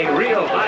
a real